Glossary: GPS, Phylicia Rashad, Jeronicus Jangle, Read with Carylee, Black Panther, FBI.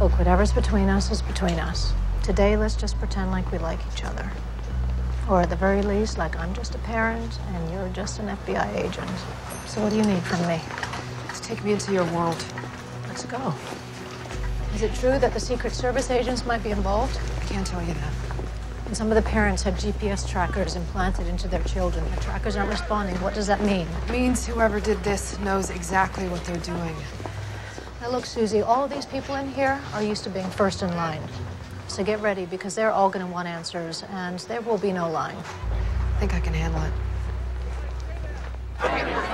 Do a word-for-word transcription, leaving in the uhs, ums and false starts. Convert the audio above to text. Look, whatever's between us is between us. Today, let's just pretend like we like each other. Or at the very least, like I'm just a parent and you're just an F B I agent. So what do you need from me? Let's take me into your world. Let's go. Is it true that the Secret Service agents might be involved? I can't tell you that. And some of the parents have G P S trackers implanted into their children. The trackers aren't responding. What does that mean? It means whoever did this knows exactly what they're doing. Now look, Susie, all of these people in here are used to being first in line. So get ready, because they're all going to want answers, and there will be no line. I think I can handle it.